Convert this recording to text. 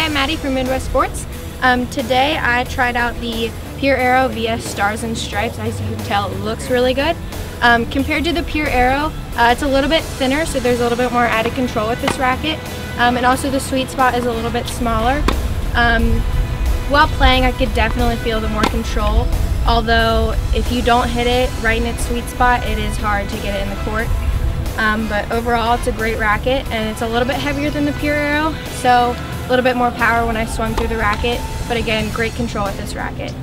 Hi, I'm Maddie from Midwest Sports. Today I tried out the Pure Aero VS Stars and Stripes. As you can tell, it looks really good. Compared to the Pure Aero, it's a little bit thinner, so there's a little bit more added control with this racket. And also the sweet spot is a little bit smaller. While playing, I could definitely feel the more control, although if you don't hit it right in its sweet spot, it is hard to get it in the court. But overall, it's a great racket, and it's a little bit heavier than the Pure Aero, so a little bit more power when I swung through the racket, but again, great control with this racket.